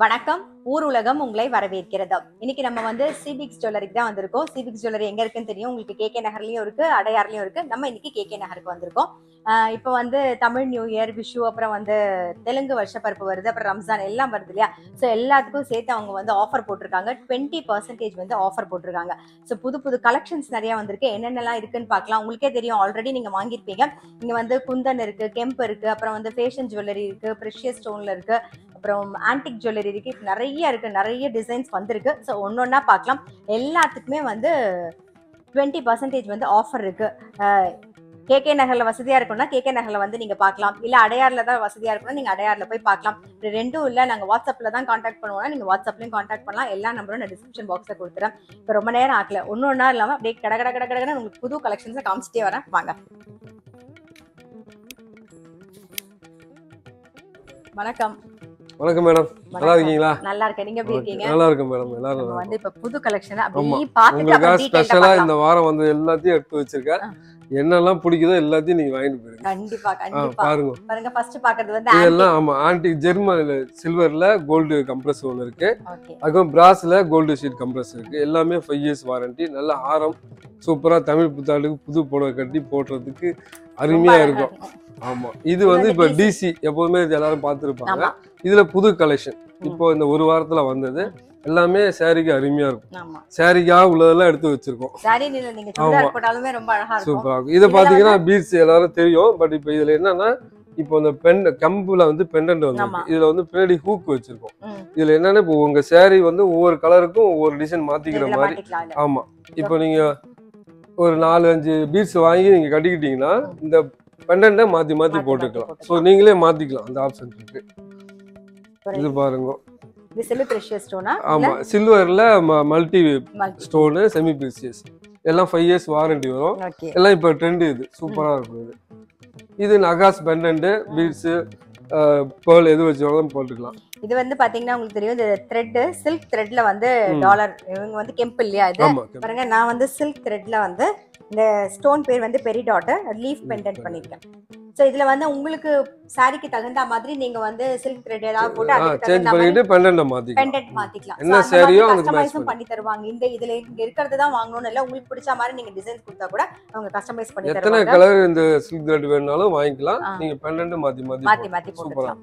வணக்கம், ஊர் உலகம் உங்களை வரவேற்கிறது. இன்னைக்கு நம்ம வந்து சிபிக்ஸ் ஜுவல்லரிக்கு தான் வந்திருக்கோம். சிபிக்ஸ் ஜுவல்லரி எங்க இருக்குன்னு தெரியும் உங்களுக்கு. கேகே நகர்லயும் இருக்கு, அடையாறுலயும் இருக்கு. நம்ம இன்னைக்கு கேகே நகருக்கு வந்திருக்கோம். இப்போ வந்து தமிழ் நியூ இயர், விஷு, அப்புறம் வந்து தெலுங்கு வருஷப்பருப்பு வருது, அப்புறம் ரம்ஜான் எல்லாம் வருது இல்லையா? ஸோ எல்லாத்துக்கும் சேர்த்து அவங்க வந்து ஆஃபர் போட்டிருக்காங்க. 20% வந்து ஆஃபர் போட்டிருக்காங்க. ஸோ புது புது கலெக்ஷன்ஸ் நிறையா வந்திருக்கு. என்னென்னலாம் இருக்குன்னு பார்க்கலாம். உங்களுக்கே தெரியும், ஆல்ரெடி நீங்கள் வாங்கியிருப்பீங்க. இங்கே வந்து குந்தன் இருக்கு, கெம்ப் இருக்கு, அப்புறம் வந்து ஃபேஷன் ஜுவல்லரி இருக்கு, ப்ரெஷியஸ் ஸ்டோன்ல இருக்கு, அப்புறம் ஆன்டிக் ஜுவல்லரி இருக்கு. நிறைய இருக்கு, நிறைய டிசைன்ஸ் வந்திருக்கு. ஸோ ஒன்னொன்னா பார்க்கலாம். எல்லாத்துக்குமே வந்து 20% வந்து ஆஃபர் இருக்கு. கேகே நகர்ல வசதியா இருக்கும்னா கேகே நகர்ல வந்து நீங்க பார்க்கலாம், இல்ல அடையாறுல தான் வசதியா இருக்கும்னா நீங்க அடையாறுல போய் பார்க்கலாம். ரெண்டும் இல்ல, நாங்க வாட்ஸ்அப்ல தான் காண்டாக்ட் பண்ணுவோம்னா நீங்க வாட்ஸ்அப்லயும் காண்டாக்ட் பண்ணலாம். எல்லா நம்பரும் நான் டிஸ்கிரிப்ஷன் பாக்ஸ்ல கொடுத்துறேன். இப்போ ரொம்ப நேரம் ஆகல, ஒன்னொன்னா இல்லாம அப்படியே கடகடகடகடன்னு உங்களுக்கு புது கலெக்ஷன்ஸ் காமிச்சிட்டே வரேன். வாங்க. வணக்கம். வணக்கம் மேடம், நல்லா இருக்கீங்களா? நல்லா இருக்கேன். நீங்க எப்படி இருக்கீங்க? நல்லா இருக்கேன் மேடம். எல்லாரும் வந்து இப்ப புது கலெக்ஷன் அப்படியே பார்த்துட்டு உங்களுக்கு ஸ்பெஷலா இந்த வாரம் வந்து எல்லாத்தையும் எடுத்து வச்சிருக்கேன். என்னெல்லாம் பிடிக்குதோ எல்லாத்தையும் நீங்க வாங்கிட்டு போயிருங்க. கண்டிப்பா கண்டிப்பா பாருங்க. பாருங்க, ஃபர்ஸ்ட் பாக்குறது வந்து இதெல்லாம். ஆமா, ஆன்டிக் ஜெர்மன்ல சில்வர்ல கோல்டு கம்ப்ரஸ் ஒன்னு இருக்கு. அதுக்கப்புறம் பிராஸ்ல கோல்டு ஷீட் கம்ப்ரஸ் இருக்கு. எல்லாமே 5 years வாரண்டி. நல்ல ஹாரம், சூப்பரா தமிழ் புத்தாண்டுக்கு புது புடவை கட்டி போடுறதுக்கு அருமையா இருக்கும். ஆமா, இது வந்து இப்ப டிசி எப்பவுமே எல்லாரும் பாத்துருப்பாங்க. இதுல புது கலெக்ஷன் இப்போ இந்த ஒரு வாரத்துல வந்தது. எல்லாமே சாரிக்கு அருமையா இருக்கும். சாரிக்காக உள்ளதெல்லாம் எடுத்து வச்சிருக்கோம். சூப்பரா இருக்கும். இதை பாத்தீங்கன்னா பீட்ஸ் எல்லாரும் தெரியும். பட் இப்ப இதுல என்னன்னா, இப்போ இந்த கம்புல வந்து பெண்டன்ட் வந்து இதுல வந்து பின்னாடி ஹூக் வச்சிருக்கோம். இதுல என்னன்னா, இப்போ உங்க சாரி வந்து ஒவ்வொரு கலருக்கும் ஒவ்வொரு டிசைன் மாத்திக்கிற மாதிரி. ஆமா, இப்போ நீங்க ஒரு 4-5 பீட்ஸ் வாங்கி நீங்க கட்டிக்கிட்டீங்கன்னா இந்த பெண்டன்ட்டை மாத்தி மாத்தி போட்டுக்கலாம். ஸோ நீங்களே மாத்திக்கலாம், அந்த ஆப்ஷன் இருக்கு. இது பாருங்க, சில்வர்ல மல்டி ஸ்டோன், செமி பிரீசியஸ் எல்லாம் 5 years வாரண்டி வரும். எல்லாம் இப்ப ட்ரெண்ட். இது சூப்பரா இருக்கும். இது நகாஸ் பெண்டன்ட், பீட்ஸ், பேர்ல் எது வச்சாலும் போட்டுக்கலாம். இது வந்து பாத்தீங்கன்னா உங்களுக்கு தெரியும், இந்த த்ரெட் சில்க் த்ரெட்ல வந்து டாலர். இவங்க வந்து கெம்ப் இல்லையா? இது பாருங்க, நான் வந்து சில்க் த்ரெட்ல வந்து இந்த ஸ்டோன் பேர் வந்து பெரிய டாட் லீஃப் பெண்டன்ட் பண்ணிருக்கேன். சோ இதுல வந்து உங்களுக்கு சாரிக்கு தகுந்த மாதிரி நீங்க வந்து சில்க் த்ரெட் ஏதாவது போட்டு அதுக்கு தகுந்த மாதிரி பெண்டன்ட் மாத்திக்கலாம். என்ன சாரியோ அது கஸ்டமைஸ் பண்ணி தருவாங்க. இந்த இதுல இருக்குறது தான் வாங்கணும் இல்ல, உங்களுக்கு பிடிச்ச மாதிரி நீங்க டிசைன் கொடுத்தா கூட அவங்க கஸ்டமைஸ் பண்ணி தருவாங்க. எத்தனை கலர் இந்த சில்க் த்ரெட் வேணாலும் வாங்கிக்கலாம். நீங்க பெண்டன்ட் மாத்தி போட்டுக்கலாம்.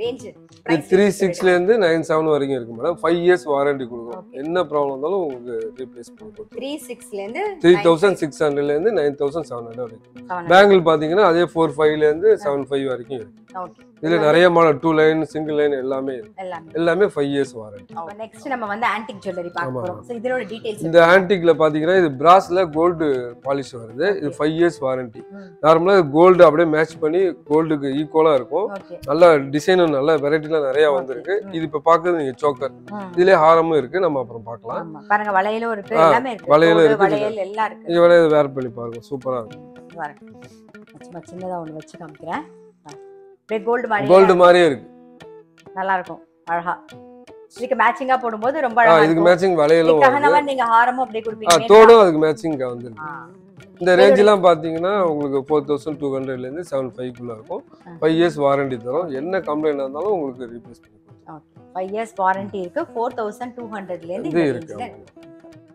என்ன ப்ராப்ளம் இருந்தாலும் உங்களுக்கு ரீப்ளேஸ் பண்ணுவோம். 3600 இருந்து 9700 வரைக்கும். பேங்கிள் பாத்தீங்கன்னா அதே 4500 இருந்து 7500 வரைக்கும் இருக்கு. இதுல நிறைய மாடல், 2 line, சிங்கிள் லைன் எல்லாமே எல்லாமே 5 years வாரண்டி. நெக்ஸ்ட் நம்ம வந்து ஆன்டிக் ஜுவல்லரி பார்க்க போறோம். சோ இதோட டீடைல்ஸ். இந்த ஆன்டிக்ல பாத்தீங்கன்னா இது பிராஸ்ல கோல்டு பாலிஷ் வருது. இது 5 years வாரண்டி. நார்மலா கோல்டு அப்படியே மேட்ச் பண்ணி கோல்டுக்கு ஈக்குவலா இருக்கும். நல்ல டிசைனும் நல்ல வெரைட்டிலாம் நிறைய வந்திருக்கு. இது இப்ப பாக்குறது நீங்க சோக்கர். இதுல ஹாரமும் இருக்கு, நம்ம அப்புறம் பார்க்கலாம். பாருங்க, வளையலும் இருக்கு, எல்லாமே இருக்கு. வளையல் இருக்கு, வளையல் எல்லாம் இருக்கு. இது வளையல் வேர் பண்ணி பாருங்க, சூப்பரா இருக்கும். பாருங்க, சின்னதா ஒன்னு வச்சு காமிக்கிறேன். கோல்டு மாதிரியே இருக்கு, நல்லா இருக்கும். அழகா இதுக்கு மேட்சிங்கா போடும்போது ரொம்ப அழகா இருக்கு. இதுக்கு மேட்சிங் வளையலும் கஹனவா நீங்க ஹாரமும் அப்படியே குடுப்பீங்க. தோடும் அதுக்கு மேட்சிங்கா வந்துருக்கு. இந்த ரேஞ்ச்லாம் பாத்தீங்கன்னா உங்களுக்கு 4200 ல இருந்து 7500 குள்ள இருக்கும். 5 years வாரண்டி தரும். என்ன கம்ப்ளைண்ட் வந்தாலும் உங்களுக்கு ரீப்ளேஸ் பண்ணுவோம். ஓகே, 5 years வாரண்டி இருக்கு. 4200 ல இருந்து இருக்கு.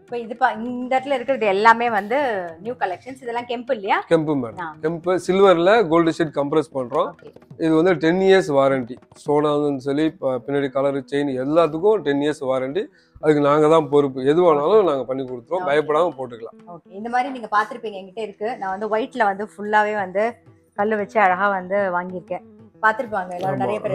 இப்போ இது இந்த இடத்துல இருக்கிறது எல்லாமே வந்து நியூ கலெக்ஷன்ஸ். இதெல்லாம் கெம்ப் இல்லையா? கெம்ப் மேடம். கெம்ப் சில்வர்ல கோல்டு ஷீட் கம்ப்ரஸ் பண்றோம். இது வந்து 10 years வாரண்டி. சோனான்னு சொல்லி பின்னாடி கலர், செயின் எல்லாத்துக்கும் 10 years வாரண்டி. அதுக்கு நாங்க தான் பொறுப்பு. எது வேணாலும் நாங்க பண்ணி கொடுத்துருவோம். பயப்படாம போட்டுக்கலாம். ஓகே, இந்த மாதிரி நீங்க பாத்திருப்பீங்க, என்கிட்ட இருக்கு. நான் வந்து ஒயிட்ல வந்து ஃபுல்லாவே வந்து கல்லு வச்சு அழகா வந்து வாங்கியிருக்கேன். பாத்துருப்பாங்க எல்லாரும், நிறைய பேர்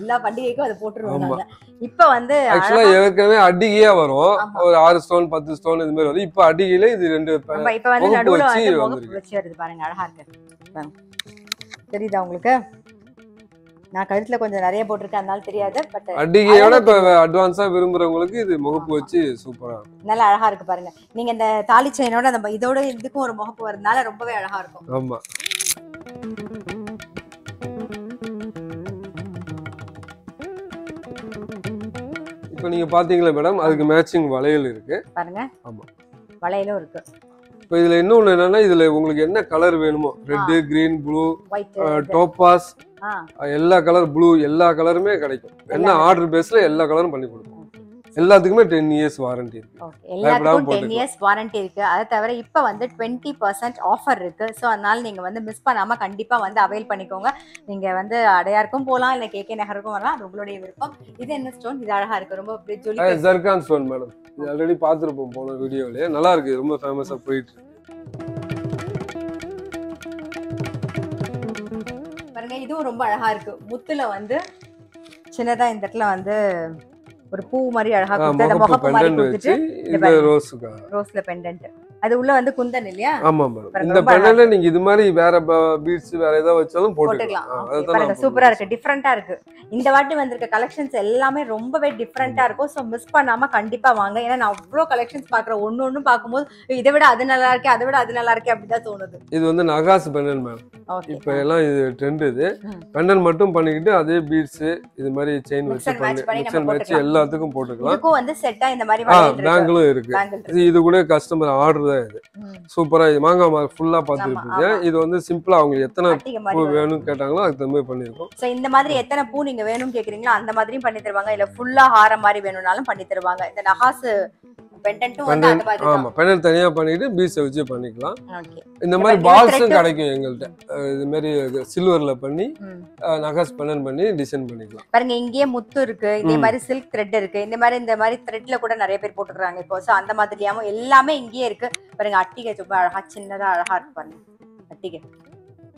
எல்லா பண்டிகைக்கும் அதை போட்டுருவாங்க. இப்ப வந்து ஏற்கனவே அடிகையா வரும். ஒரு 6 stone 10 stone இது மாதிரி வரும். இப்ப அடிகையில இது ரெண்டு இப்ப வந்து நடுவுல வச்சு வருது. பாருங்க, அழகா இருக்கு. தெரியுதா உங்களுக்கு? நான் கழுத்துல கொஞ்சம் நிறைய போட்டுருக்கேன் அதனால தெரியாது. பட் அடிகையோட இப்ப அட்வான்ஸா விரும்புறவங்களுக்கு இது முகப்பு வச்சு சூப்பரா இருக்கும், நல்லா அழகா இருக்கு பாருங்க. நீங்க இந்த தாலி செயினோட அந்த இதோட இதுக்கும் ஒரு முகப்பு வரதுனால ரொம்பவே அழகா இருக்கும். ஆமா இப்ப நீங்க பாத்தீங்களா மேடம், அதுக்கு மேட்சிங் வளையல் இருக்கு பாருங்க. ஆமா வளையலும் இருக்கு. இப்போ இதுல இன்னொன்னு என்னன்னா, இதுல உங்களுக்கு என்ன கலர் வேணுமோ ரெட், கிரீன், ப்ளூ, டோபாஸ் எல்லா கலர், ப்ளூ எல்லா கலருமே கிடைக்கும். என்ன ஆர்டர் பேஸ்ல எல்லா கலரும் பண்ணி கொடுப்போம். எல்லாத்துக்குமே 10 years வாரண்டி இருக்கு. எல்லாத்துக்கும் 10 years வாரண்டி இருக்கு. அதை தவிர இப்ப வந்து 20% ஆஃபர் இருக்கு. ஸோ அதனால நீங்க வந்து மிஸ் பண்ணாம கண்டிப்பா வந்து அவைல் பண்ணிக்கோங்க. நீங்க வந்து அடையாருக்கும் போகலாம், இல்ல கேகே நகருக்கும் வரலாம், அது உங்களுடைய விருப்பம். இது என்ன ஸ்டோன், இது அழகா இருக்கு ரொம்ப. ஜர்கான் ஸ்டோன் மேடம், இது ஆல்ரெடி பார்த்துருப்போம் போன வீடியோலயே, நல்லா இருக்கு, ரொம்ப ஃபேமஸா போயிட்டு இருக்கு. பாருங்க இதுவும் ரொம்ப அழகா இருக்கு. முத்துல வந்து சின்னதா இந்த இடத்துல வந்து ஒரு பூ மாதிரி அழகா கொடுத்து அந்த முகப்பு மாதிரி கொடுத்துட்டு இந்த ரோஸ்கா ரோஸ்ல பெண்டன்ட் அது உள்ள வந்து குந்தன் இல்லையா. ஆமா மேடம், இந்த பெண்டன்ட் நீங்க இது மாதிரி வேற பீட்ஸ் வேற ஏதாவது வச்சாலும் போட்டுக்கலாம். அதுதான் சூப்பரா இருக்கு, டிஃபரண்டா இருக்கு. இந்த வாட்டி வந்திருக்க கலெக்ஷன்ஸ் எல்லாமே ரொம்பவே டிஃபரண்டா இருக்கும். சோ மிஸ் பண்ணாம கண்டிப்பா வாங்க. ஏன்னா நான் அவ்வளவு கலெக்ஷன்ஸ் பாக்குற, ஒண்ணு பாக்கும்போது இதை விட அது நல்லா இருக்கு, அதை விட அது நல்லா இருக்கு அப்படிதான் தோணுது. இது வந்து நகாஸ் பெண்டன்ட் மேடம். இப்ப எல்லாம் இது ட்ரெண்ட். இது பெண்டன்ட் மட்டும் பண்ணிக்கிட்டு அதே பீட்ஸ் இது மாதிரி செயின் வச்சு மிக்சர் மேட்ச் எல்லாத்துக்கும் போட்டுக்கலாம். இதுக்கு வந்து செட்டா இந்த மாதிரி பேங்கிளும் இருக்கு. இது கூட கஸ்டமர் ஆர்டர் தான். இது சூப்பரா, இது மாங்காய் மாதிரி ஃபுல்லா பாத்துக்கிட்டீங்க. இது வந்து சிம்பிளா அவங்க எத்தனை பூ வேணும் கேட்டாங்களோ அதுக்கு தகுந்த மாதிரி பண்ணிருக்கோம். சோ இந்த மாதிரி எத்தனை பூ நீங்க வேணும் கேக்குறீங்களோ அந்த மாதிரியும் பண்ணி தருவாங்க. இல்ல ஃபுல்லா ஹாரம் மாதிரி வேணும்னாலும் பண்ணி தருவாங்க. இந்த நகாஸ் பெண்டன்ட்டும் வந்து அந்த மாதிரி. ஆமா பெண்டன்ட் தனியா பண்ணிட்டு பீஸ் வச்சு பண்ணிக்கலாம். இந்த மாதிரி பால்ஸும் கிடைக்கும் எங்கள்ட்ட. இது மாதிரி சில்வர்ல பண்ணி நகாஸ் பெண்டன்ட் பண்ணி டிசைன் பண்ணிக்கலாம். பாருங்க இங்கேயே முத்து இருக்கு, இதே மாதிரி சில்க் த்ரெட் இருக்கு, இந்த மாதிரி த்ரெட்ல கூட நிறைய பேர் போட்டுக்கிறாங்க இப்போ. சோ அந்த மாதிரியாவும் எல்லாமே இங்கேயே இருக்கு பாருங்க. அட்டிகை ரொம்ப அழகா சின்னதா அழகா இருக்கு பாருங்க. அட்டிகை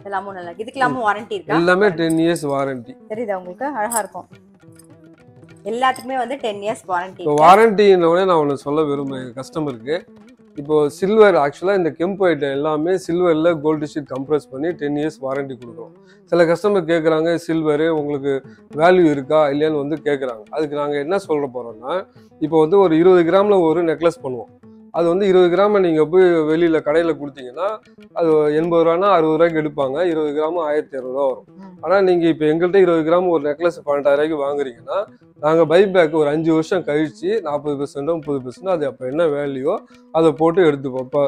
எல்லாமும் நல்லா இருக்கு. இதுக்கெல்லாமும் வாரண்டி இருக்கு, எல்லாமே 10 years வாரண்டி. தெரியுதா உங்களுக்கு, அழகா இருக்கும். எல்லாத்துக்குமே வந்து 10 years வாரண்டி. இப்போ வாரண்டினோட நான் ஒன்று சொல்ல விரும்புறேன் கஸ்டமருக்கு. இப்போ சில்வர் ஆக்சுவலாக இந்த கெம்ப் ஐட்டம் எல்லாமே சில்வரில் கோல்டு ஷீட் கம்ப்ரஸ் பண்ணி 10 years வாரண்டி கொடுக்குறோம். சில கஸ்டமர் கேட்குறாங்க சில்வரு உங்களுக்கு வேல்யூ இருக்கா இல்லையான்னு வந்து கேட்குறாங்க. அதுக்கு நாங்கள் என்ன சொல்ல போகிறோம்னா, இப்போ வந்து ஒரு 20 grams ஒரு நெக்லஸ் பண்ணுவோம். அது வந்து 20 grams நீங்கள் போய் வெளியில் கடையில் கொடுத்தீங்கன்னா அது 80 ரூபான்னா 60 ரூபாய்க்கு எடுப்பாங்க. 20 grams 1600 ரூபா வரும். ஆனால் நீங்கள் இப்போ எங்கள்கிட்ட 20 grams ஒரு நெக்லஸ் 12000 ரூபாய்க்கு வாங்குறீங்கன்னா நாங்கள் பைபேக் ஒரு 5 வருஷம் கழிச்சு 40% 30% அது அப்போ என்ன வேல்யூ அதை போட்டு எடுத்துப்போம். இப்போ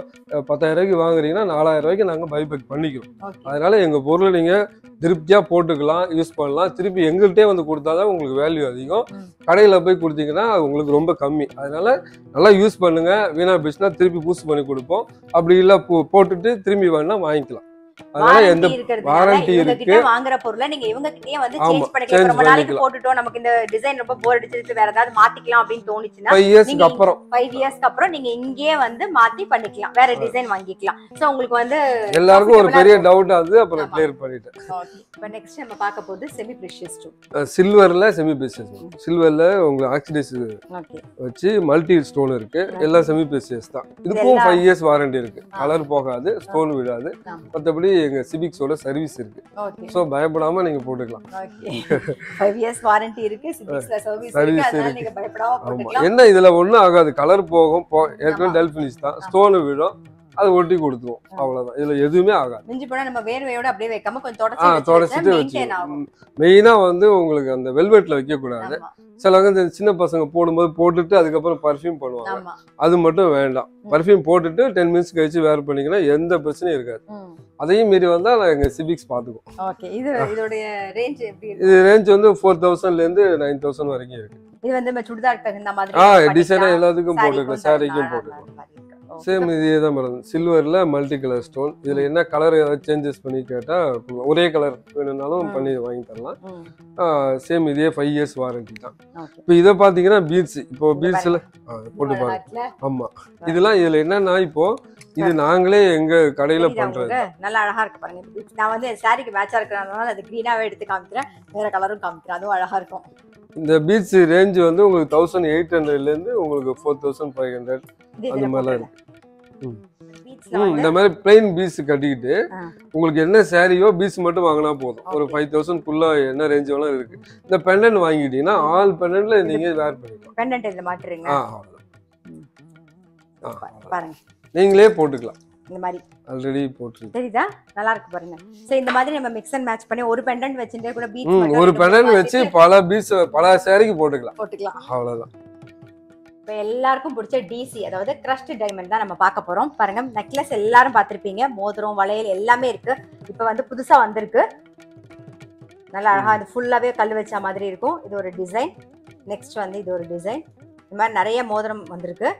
10000 ரூபாய்க்கு வாங்குறீங்கன்னா 4000 ரூபாய்க்கு நாங்கள் பைபேக் பண்ணிக்கிறோம். அதனால எங்கள் பொருளை நீங்கள் திருப்தியாக போட்டுக்கலாம், யூஸ் பண்ணலாம். திருப்பி எங்கள்கிட்டே வந்து கொடுத்தாதான் உங்களுக்கு வேல்யூ அதிகம். கடையில் போய் கொடுத்தீங்கன்னா உங்களுக்கு ரொம்ப கம்மி. அதனால நல்லா யூஸ் பண்ணுங்க. வீணா பிஸ்னா திருப்பி பூஸ் பண்ணி கொடுப்போம். அப்படி இல்லை போட்டுட்டு திரும்பி வேணா வாங்கிக்கலாம். வாரண்டி இருக்கு. வாங்குற பொருளை நீங்க இவங்க கிட்டயே வந்து சேஞ்ச் பண்ணிக்கலாம். ரொம்ப நாளைக்கு போட்டுட்டோம், நமக்கு இந்த டிசைன் ரொம்ப போர் அடிச்சிருச்சு, வேற ஏதாவது மாத்திக்கலாம் அப்படின்னு தோணுச்சுன்னா 5 yearsக்கு அப்புறம் நீங்க இங்கேயே வந்து மாத்தி பண்ணிக்கலாம், வேற டிசைன் வாங்கிக்கலாம். சோ உங்களுக்கு வந்து எல்லாருக்கும் ஒரு பெரிய டவுட் அது அப்புறம் கிளியர் பண்ணிட்டேன். இப்போ நெக்ஸ்ட் நம்ம பார்க்க போறது செமி பிரீஷியஸ் ஸ்டோன். சில்வர்ல செமி பிரீஷியஸ். சில்வர்ல உங்களுக்கு ஆக்சிடைஸ் வச்சு மல்டி ஸ்டோன் இருக்கு. எல்லா செமி பிரீஷியஸ் தான். இதுக்கும் 5 years வாரண்டி இருக்கு. கலர் போகாது, ஸ்டோன் விடாது. மற்றபடி எங்க சிபிக்ஸோட சர்வீஸ் இருக்கு. சோ பயப்படாம நீங்க போட்டுக்கலாம். 5 years வாரண்டி இருக்கு, சிபிக்ஸ்ல சர்வீஸ் இருக்கு. அதனால நீங்க பயப்படாம போட்டுக்கலாம். என்ன இதுல ஒண்ணு ஆகாது, கலர் போகும், ஏற்கனவே டல் ஃபினிஷ் தான், ஸ்டோன் விடும், அது ஒட்டி கொடுத்துவோம், அவ்வளவுதான். இதுல எதுவுமே ஆகாது. மிஞ்சி போனா நம்ம வேர்வையோட அப்படியே வைக்காம கொஞ்சம் தொடச்சிட்டு மெயின்டெய்ன் ஆகும். மெயினா வந்து உங்களுக்கு அந்த வெல்வெட்ல வைக்க கூடாது. சிலவங்க சின்ன பசங்க போடும்போது போட்டுட்டு அதுக்கப்புறம் பர்ஃபியூம் பண்ணுவாங்க. அது மட்டும் வேண்டாம். பர்ஃபியூம் போட்டுட்டு 10 minutes கழிச்சு வேர் பண்ணிங்கன்னா எந்த பிரச்சனையும் இருக்காது. அதையும் மீறி வந்தா எங்க சிபிக்ஸ் பாத்துக்கும். இது ரேஞ்ச் வந்து 4000 to 9000 வரைக்கும் இருக்கு. இது வந்து சுடிதார் தகுந்த மாதிரி டிசைனா எல்லாத்துக்கும் போட்டுக்கலாம், சாரிக்கும் போட்டுக்கலாம். சேம் இதே தான் மேடம். சில்வரில் மல்டி கலர் ஸ்டோன். இதில் என்ன கலர் ஏதாவது சேஞ்சஸ் பண்ணி கேட்டால் ஒரே கலர் வேணும்னாலும் பண்ணி வாங்கி தரலாம். சேம் இதே 5 years வாரண்டி தான். இப்போ இதை பார்த்தீங்கன்னா பீட்ஸ், இப்போ பீட்ஸில் போட்டு பாருங்க. ஆமாம் இதெல்லாம் இதில் என்னன்னா, இப்போது இது நாங்களே எங்க கடையில பண்றது. நல்லா அழகா இருக்கு பாருங்க. நான் வந்து சாரிக்கு மேட்சா இருக்கறனால அது கிரீனாவே எடுத்து காமிக்கிறேன், வேற கலரும் காமிக்கிறேன். அதுவும் அழகா இருக்கும். இந்த பீட்ஸ் ரேஞ்ச் வந்து உங்களுக்கு 1800 இருந்து உங்களுக்கு 4500 அந்த மாதிரி இருக்கு. பீட்ஸ் தான். இந்த மாதிரி ப்ளைன் பீட்ஸ் கட்டிட்டு உங்களுக்கு என்ன சாரியோ பீட்ஸ் மட்டும் வாங்கினா போதும். ஒரு 5000 குள்ள என்ன ரேஞ்ச் வேணா இருக்கு. இந்த பெண்டன்ட் வாங்கிட்டீங்கன்னா ஆல் பெண்டன்ட்ல நீங்க வேர் பண்ணிக்கலாம். பெண்டன்ட் இதுல மாட்டறீங்க. பாருங்க. நீங்களே போட்டுக்கலாம். இந்த மாதிரி ஆல்ரெடி போட்றீங்க. தெரியுதா? நல்லா இருக்கு பாருங்க. சோ இந்த மாதிரி நம்ம mix and match பண்ணி ஒரு பெண்டன்ட் வெச்சிட்டே கூட பீட்ஸ் பண்ணலாம். ஒரு பெண்டன்ட் வெச்சி பல பீட்ஸ் பல சாரிக்கு போட்டுக்கலாம். போட்டுக்கலாம். அவ்வளவுதான். இப்போ எல்லாருக்கும் பிடிச்ச டிசி அதாவது கிரஸ்ட் டைமண்ட் தான் நம்ம பார்க்க போகிறோம். பாருங்கள், நெக்லஸ் எல்லாரும் பார்த்துருப்பீங்க, மோதிரம் வளையல் எல்லாமே இருக்குது. இப்போ வந்து புதுசாக வந்திருக்கு, நல்லா அழகாக அது ஃபுல்லாகவே கல் வச்ச மாதிரி இருக்கும். இது ஒரு டிசைன். நெக்ஸ்ட் வந்து இது ஒரு டிசைன். இந்த மாதிரி நிறைய மோதிரம் வந்திருக்கு.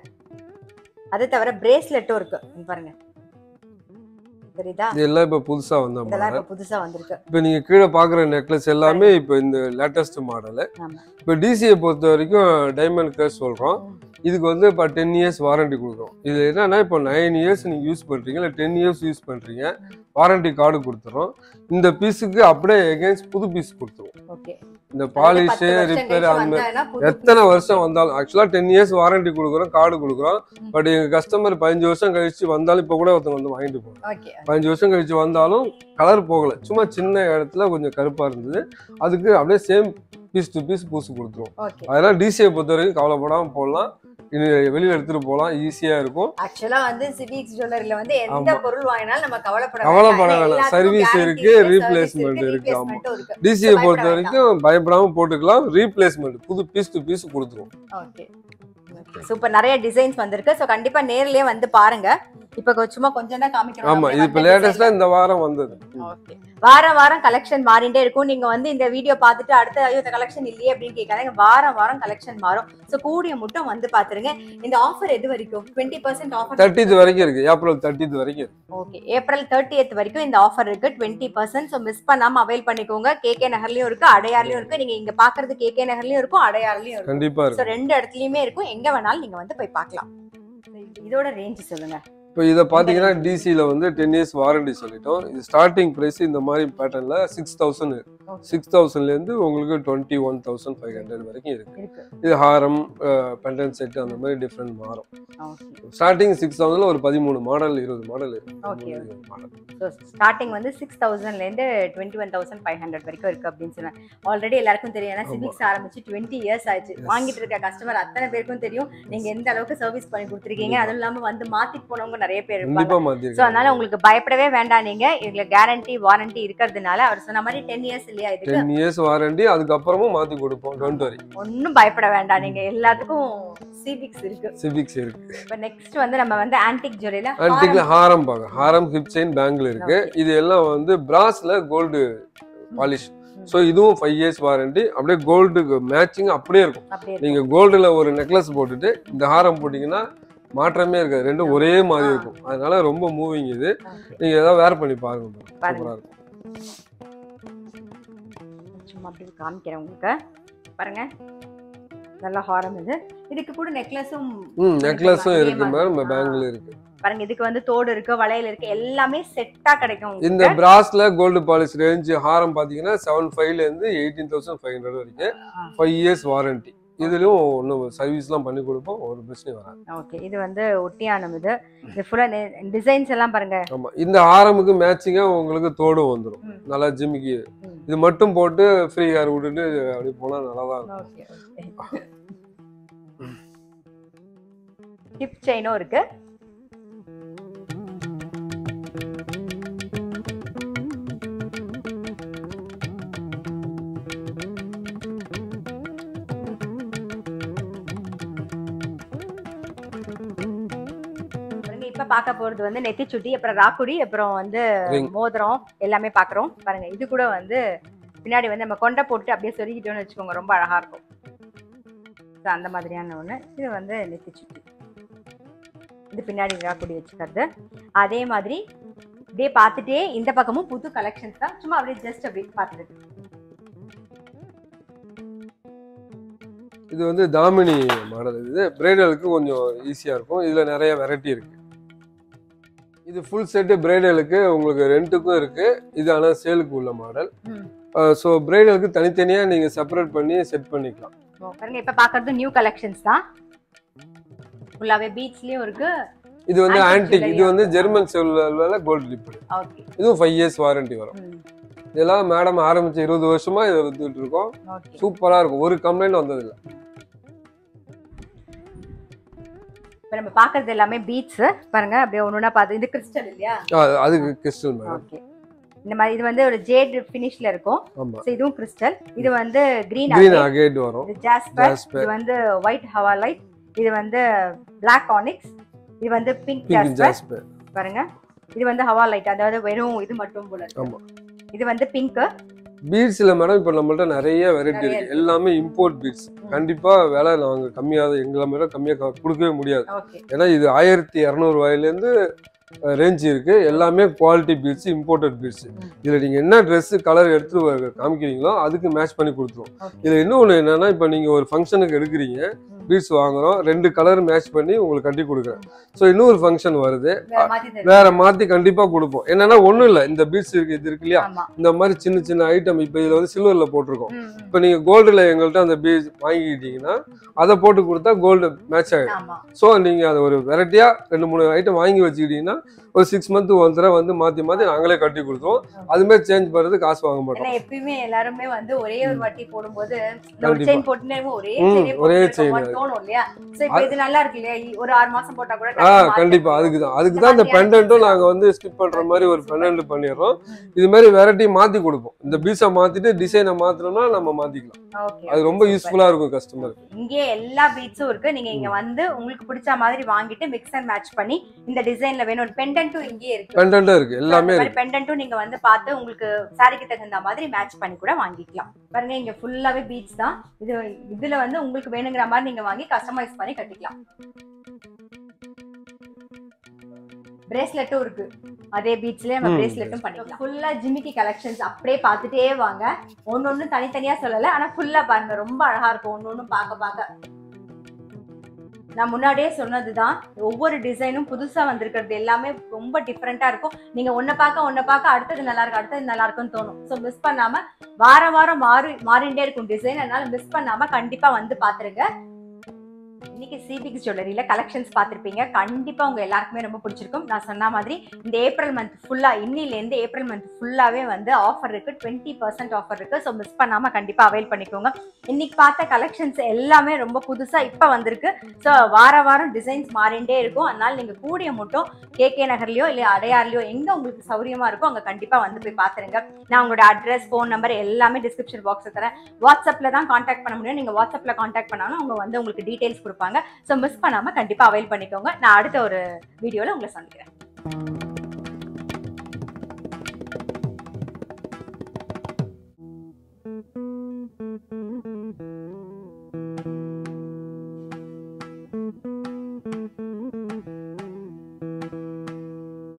அது தவிர பிரேஸ்லெட்டும் இருக்குது. பாருங்கள், இதெல்லாம் இப்ப புதுசா வந்தா. இதெல்லாம் இப்ப புதுசா வந்திருக்கு. இப்போ நீங்க கீழ பாக்குற நெக்லஸ் எல்லாமே இப்போ இந்த லேட்டஸ்ட் மாடல். இப்போ டிசியை பொறுத்த வரைக்கும் டைமண்ட் கிரஸ் சொல்றோம். இதுக்கு வந்து இப்போ 10 years வாரண்டி கொடுக்குறோம். இது என்னன்னா இப்போ 9 years நீங்க யூஸ் பண்றீங்க, இல்லை 10 years யூஸ் பண்றீங்க, வாரண்டி கார்டு கொடுத்துறோம். இந்த பீஸுக்கு அப்படியே எகெயின்ஸ்ட் புது பீஸ் கொடுத்துருவோம். இந்த பாலிஷ் ரிப்பேர் அந்த எத்தனை வருஷம் வந்தாலும் ஆக்சுவலா 10 years வாரண்டி கொடுக்குறோம், கார்டு கொடுக்குறோம். பட் எங்க கஸ்டமர் 15 வருஷம் கழிச்சு வந்தாலும், இப்போ கூட ஒருத்தவங்க வந்து வாங்கிட்டு போகணும், 15 வருஷம் கழிச்சு வந்தாலும் கலர் போகல, சும்மா சின்ன இடத்துல கொஞ்சம் கருப்பா இருந்தது, அதுக்கு அப்படியே சேம் பீஸ் டு பீஸ் பூசு கொடுத்துருவோம். அதெல்லாம் டிசியை பொறுத்த வரைக்கும் கவலைப்படாம போடலாம், வெளியில எடுத்துட்டு போகலாம், ஈஸியா இருக்கும். ஆக்சுவலா வந்து சிபிக்ஸ் ஜுவல்லரில வந்து எந்த பொருள் வாங்கினாலும் நம்ம கவலைப்பட வேண்டாம். சர்வீஸ் இருக்கு, ரீப்ளேஸ்மெண்ட் இருக்கு. ஆமா, டிசியை பொறுத்த வரைக்கும் பயப்படாம போட்டுக்கலாம். ரீப்ளேஸ்மெண்ட் புது பீஸ் டு பீஸ் கொடுத்துருவோம். Okay, super. நிறைய டிசைன்ஸ் வந்திருக்கு. சோ கண்டிப்பா நேர்லயே வந்து பாருங்க. இப்போ சும்மா கொஞ்சம் தான் காமிக்கிறோம். ஆமா, இது இப்போ லேட்டஸ்டா இந்த வாரம் வந்தது. ஓகே, வாரம் வாரம் கலெக்ஷன் மாறிட்டே இருக்கும். நீங்க வந்து இந்த வீடியோ பார்த்துட்டு அடுத்த ஐயோ இந்த கலெக்ஷன் இல்லையே அப்படின்னு கேட்காதீங்க. வாரம் வாரம் கலெக்ஷன் மாறும். சோ கூடிய மட்டும் வந்து பாத்துருங்க. இந்த ஆஃபர் எது வரைக்கும்? 20% ஆஃபர் 30th வரைக்கும் இருக்கு. ஏப்ரல் 30th வரைக்கும். ஓகே, ஏப்ரல் 30th வரைக்கும் இந்த ஆஃபர் இருக்கு, 20%. சோ மிஸ் பண்ணாம அவேல் பண்ணிக்கோங்க. கேகே நகர்லயும் இருக்கு, அடையாறுலயும் இருக்கு. நீங்க இங்க பாக்குறது கேகே நகர்லயும் இருக்கும், அடையாறுலயும் இருக்கும். கண்டிப்பா இருக்கு. சோ ரெண்டு இடத்துலயுமே இருக்கும். எங்க வேணாலும் நீங்க வந்து போய் பார்க்கலாம். இதோட ரேஞ்ச் சொல்லுங்க. இப்போ இதை பார்த்தீங்கன்னா டிசியில் வந்து 10 years வாரண்டி சொல்லிட்டோம். இது ஸ்டார்டிங் ப்ரைஸ் இந்த மாதிரி பேட்டர்னில் 6000, 6000லேருந்து உங்களுக்கு 21,500 வரைக்கும் இருக்குது. இது ஹாரம் பெண்டன் செட்டு அந்த மாதிரி டிஃப்ரெண்ட் மாறும். ஸ்டார்டிங் 6000ல் ஒரு 13 மாடல் 20 மாடல் இருக்குது. ஸ்டார்டிங் வந்து 6000லேருந்து 21,500 வரைக்கும் இருக்குது அப்படின்னு சொன்னேன். ஆல்ரெடி எல்லாருக்கும் தெரியும், ஏன்னா சிபிக்ஸ் ஆரம்பிச்சு 20 years ஆயிடுச்சு. வாங்கிட்டு இருக்க கஸ்டமர் அத்தனை பேருக்கும் தெரியும் நீங்கள் எந்த அளவுக்கு சர்வீஸ் பண்ணி கொடுத்துருக்கீங்க. அதுவும் இல்லாமல் வந்து மாற்றிட்டு போனவங்க நிறைய பேர் இருப்பாங்க. சோ அதனால உங்களுக்கு பயப்படவே வேண்டாம். நீங்க இதுல கேரண்டி வாரண்டி இருக்கிறதுனால அவர் சொன்ன மாதிரி 10 years இல்லையா, இதுக்கு 10 years வாரண்டி, அதுக்கு அப்புறமும் மாத்தி கொடுப்போம். டோன்ட் வரி, ஒண்ணும் பயப்பட வேண்டாம். நீங்க எல்லாத்துக்கும் சிபிக்ஸ் இருக்கு, சிபிக்ஸ் இருக்கு. இப்போ நெக்ஸ்ட் வந்து நம்ம வந்து ஆன்டிக் ஜுவல்லரில ஹாரம் பாங்க. ஹாரம் ஹிப் செயின் பேங்கிள் இருக்கு. இது எல்லாம் வந்து பிராஸ்ல கோல்டு பாலிஷ். ஸோ இதுவும் 5 years வாரண்டி. அப்படியே கோல்டுக்கு மேட்சிங் அப்படியே இருக்கும். நீங்க கோல்டுல ஒரு நெக்லஸ் போட்டுட்டு இந்த ஹாரம் போட்டீங்கன்னா மாற்றமே இருக்காது, ரெண்டும் ஒரே மாதிரி இருக்கும். அதனால ரொம்ப மூவிங். இது நீங்க ஏதாவது வேர் பண்ணி பாருங்க, சூப்பரா இருக்கும். சும்மா அப்படியே காமிக்கிறேன் உங்களுக்கு. பாருங்க, நல்ல ஹாரம் இது. இதுக்கு கூட நெக்லஸும் நெக்லஸும் இருக்கு மேடம், பேங்கிள் இருக்கு. பாருங்க, இதுக்கு வந்து தோடு இருக்கு, வளையல் இருக்கு, எல்லாமே செட்டா கிடைக்கும். இந்த பிராஸ்ல கோல்டு பாலிஷ் ரேஞ்ச் ஹாரம் பாத்தீங்கன்னா 7500லேருந்து 18,500 வரைக்கும், 5 years வாரண்டி. இதுலயும் ஒன்றும் சர்வீஸ்லாம் பண்ணி கொடுப்போம், ஒரு பிரச்சனை வராது. ஓகே, இது வந்து ஒட்டியானம். இது ஃபுல்லாக டிசைன்ஸ் எல்லாம் பாருங்க. ஆமாம், இந்த ஆரம்புக்கு மேட்சிங்காக உங்களுக்கு தோடும் வந்துடும். நல்லா ஜிம்மிக்கு இது மட்டும் போட்டு ஃப்ரீ ஹேர் விட்டுட்டு அப்படி போனால் நல்லா தான் இருக்கும். ஹிப் செயினும் இருக்கு. பாக்க போறது வந்து நெத்திச்சுட்டி, அப்புறம் ராக்குடி, அப்புறம் வந்து மோதிரம் எல்லாமே பாக்குறோம். பாருங்க, இது கூட வந்து பின்னாடி வந்து நம்ம கொண்டை போட்டு அப்படியே சொருகிட்டோம்னு வச்சுக்கோங்க, ரொம்ப அழகா இருக்கும். அந்த மாதிரியான ஒண்ணு. இது வந்து நெத்திச்சுட்டி, இது பின்னாடி ராக்குடி வச்சுக்கிறது. அதே மாதிரி இதே பார்த்துட்டே இந்த பக்கமும் புது கலெக்ஷன்ஸ் தான். சும்மா அப்படியே ஜஸ்ட் அப்படியே பார்த்துட்டு இது வந்து தாமினி மாடல். இது பிரைடலுக்கு கொஞ்சம் ஈஸியா இருக்கும். இதுல நிறைய வெரைட்டி இருக்கு. இது ஃபுல் செட்டு பிரைடலுக்கு உங்களுக்கு ரெண்ட்டுக்கும் இருக்குது. இது ஆனால் சேலுக்கு உள்ள மாடல். ஸோ பிரைடலுக்கு தனித்தனியாக நீங்கள் செப்பரேட் பண்ணி செட் பண்ணிக்கலாம். இப்போ பார்க்குறது நியூ கலெக்ஷன்ஸ் தான். ஃபுல்லாகவே பீட்ஸ்லேயும் இருக்குது, இது வந்து ஆன்டிக் இது வந்து ஜெர்மன் செல்லுல கோல்ட் லிப். ஓகே. இது 5 இயர்ஸ் வாரண்டி வரும். இதெல்லாம் மேடம் ஆரம்பிச்ச 20 வருஷமா இத வித்துட்டு இருக்கோம். சூப்பரா இருக்கு. ஒரு கம்ப்ளைன்ட் வந்தது இல்ல. இப்போ நம்ம பார்க்கிறது எல்லாமே பீட்ஸ் பாருங்க அப்படியே ஒண்ணுனா பாத்து இது கிறிஸ்டல் இல்லையா? அது கிறிஸ்டல் மேடம். ஓகே. இந்த மாதிரி இது வந்து ஒரு ஜேட் ஃபினிஷ்ல இருக்கும். சோ இதுவும் கிறிஸ்டல். இது வந்து green agate வரும். இது ஜாஸ்பர். இது வந்து ஒயிட் ஹவாலைட். இது வந்து black onyx. இது வந்து பிங்க் ஜாஸ்பர் பாருங்க. இது வந்து ஹவாலைட். அதாவது வெறும் இது மட்டும் போல இருக்கு. ஆமா. இது வந்து பிங்க் பீட்ஸ்ல மேடம் இப்போ நம்மள்ட்ட நிறைய வெரைட்டி இருக்கு. எல்லாமே இம்போர்ட் பீட்ஸ். கண்டிப்பா விலை நாங்க கம்மியாக எங்களை மேல கம்மியாக கொடுக்கவே முடியாது. ஏன்னா இது 1200 ரூபாயில இருந்து ரேஞ்ச் இருக்கு. எல்லாமே குவாலிட்டி பீட்ஸ், இம்போர்ட்டட் பீட்ஸ். இதுல நீங்க என்ன ட்ரெஸ் கலர் எடுத்து காமிக்கிறீங்களோ அதுக்கு மேட்ச் பண்ணி கொடுத்துருவோம். இதுல இன்னொன்னு என்னன்னா இப்ப நீங்க ஒரு ஃபங்க்ஷனுக்கு எடுக்கிறீங்க பீட்ஸ் வாங்குறோம், ரெண்டு கலர் மேட்ச் பண்ணி உங்களுக்கு கட்டி கொடுக்குறேன். ஸோ இன்னொரு ஃபங்க்ஷன் வருது வேற மாத்தி கண்டிப்பா கொடுப்போம். என்னன்னா ஒண்ணும் இல்லை, இந்த பீட்ஸ் இருக்கு இது இருக்கு இல்லையா, இந்த மாதிரி சின்ன சின்ன ஐட்டம் இப்போ இதுல வந்து சில்வர்ல போட்டிருக்கோம். இப்போ நீங்க கோல்டுல எங்கள்கிட்ட அந்த பீட்ஸ் வாங்கிக்கிட்டீங்கன்னா அதை போட்டு கொடுத்தா கோல்டு மேட்ச் ஆயிடும். ஸோ நீங்க அதை ஒரு வெரைட்டியா 2-3 ஐட்டம் வாங்கி வச்சுக்கிட்டீங்கன்னா ஒரு 6 month ஒருத்தர வந்து மாத்தி மாத்தி நாங்களே கட்டி கொடுத்தோம். அதுமே சேஞ்ச் பண்றது காசு வாங்க மாட்டோம். எப்பயுமே எல்லாருமே வந்து ஒரே ஒரு வாட்டி போடும்போது ஒரே செயின் தோணும் இல்லையா? சோ இப்போ இது நல்லா இருக்கு இல்லையா? ஒரு 6 மாசம் போட்டா கூட கண்டிப்பா அதுக்கு தான் இந்த பெண்டன்ட்டும் நாங்க வந்து ஸ்கிப் பண்ற மாதிரி ஒரு பெண்டன்ட் பண்ணிடுறோம். இது மாதிரி வெரைட்டி மாத்தி கொடுப்போம். இந்த பீஸை மாத்திட்டு டிசைனை மாத்தணும்னா நம்ம மாத்திக்கலாம். அது ரொம்ப யூஸ்ஃபுல்லா இருக்கும் கஸ்டமருக்கு. இங்கே எல்லா பீட்ஸும் இருக்கு. நீங்க இங்க வந்து உங்களுக்கு பிடிச்ச மாதிரி வாங்கிட்டு மிக்ஸ் அண்ட் மேட்ச் பண்ணி இந்த டிசைன்ல வேணும் ஒரு பெண்டன்ட்டும் இங்கே இருக்கு. பெண்டன்ட்டும் இருக்கு, எல்லாமே இருக்கு. பெண்டன்ட்டும் நீங்க வந்து பார்த்து உங்களுக்கு சாரிக்கு தகுந்த மாதிரி மேட்ச் பண்ணி கூட வாங்கிக்கலாம். பாருங்க இங்க ஃபுல்லாவே பீட்ஸ் தான். இதுல வந்து உங்களுக்கு வேணுங்கிற மாதிரி நீங்க வாங்கி கஸ்டமைஸ் பண்ணி கட்டிக்கலாம். பிரேஸ்லெட்டும் இருக்கு. அதே பீட்ஸ்லயே நம்ம பிரேஸ்லெட்டும் பண்ணிக்கலாம். ஃபுல்லா ஜிமிக்கி கலெக்ஷன்ஸ் அப்படியே பார்த்துட்டே வாங்க. ஒன்னொன்னு தனித்தனியா சொல்லல, ஆனா ஃபுல்லா பாருங்க ரொம்ப அழகா இருக்கும். ஒன்னொன்னு பார்க்க பார்க்க நான் முன்னாடியே சொன்னதுதான், ஒவ்வொரு டிசைனும் புதுசா வந்திருக்கிறது எல்லாமே ரொம்ப டிஃப்ரெண்டா இருக்கும். நீங்க ஒன்ன பார்க்க அடுத்தது நல்லா இருக்குன்னு தோணும். ஸோ மிஸ் பண்ணாம வாரம் மாறிண்டே இருக்கும் டிசைன். அதனால மிஸ் பண்ணாம கண்டிப்பா வந்து பாத்துருங்க. இன்னைக்கு சிபிக்ஸ் ஜுவல்லரியில கலெக்ஷன்ஸ் பார்த்துருப்பீங்க. கண்டிப்பா உங்க எல்லாருக்குமே ரொம்ப பிடிச்சிருக்கும். நான் சொன்ன மாதிரி இந்த ஏப்ரல் மந்த் ஃபுல்லா இன்னிலேருந்து ஏப்ரல் மந்த் ஃபுல்லாவே வந்து ஆஃபர் இருக்கு. 20% ஆஃபர் இருக்கு. ஸோ மிஸ் பண்ணாம கண்டிப்பா அவைல் பண்ணிக்கோங்க. இன்னைக்கு பார்த்த கலெக்ஷன்ஸ் எல்லாமே ரொம்ப புதுசா இப்ப வந்திருக்கு. ஸோ வாரம் டிசைன்ஸ் மாறிண்டே இருக்கும். அதனால நீங்க கூடிய மட்டும் KK நகர்லயோ இல்ல அடையாறுலயோ எங்க உங்களுக்கு சௌரியமா இருக்கோ அங்க கண்டிப்பா வந்து போய் பாத்துருங்க. நான் உங்களோட அட்ரஸ், ஃபோன் நம்பர் எல்லாமே டிஸ்கிரிப்ஷன் பாக்ஸ் தரேன். வாட்ஸ்அப்ல தான் கான்டாக்ட் பண்ண முடியும். நீங்க வாட்ஸ்அப்ல கான்டாக்ட் பண்ணாலும் அவங்க வந்து உங்களுக்கு டீடைல்ஸ் கொடுப்பாங்க. சோ மிஸ் பண்ணாம கண்டிப்பா அவைல் பண்ணிக்கோங்க. நான் அடுத்த ஒரு வீடியோல உங்களை சந்திக்கிறேன்.